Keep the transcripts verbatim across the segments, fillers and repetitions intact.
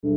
Satnam,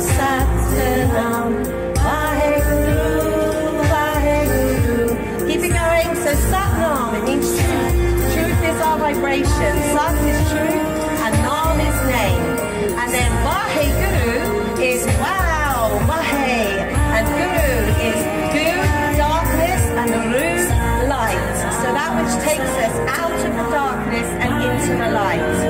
satnam, bali guru, bali guru. Keep it going. So satnam, it means truth. Truth is our vibration. Sat is truth and nam is name. And then bali guru is wow, mahe. And guru is gu, darkness, and ru, light. So that which takes us out of the darkness and into the light.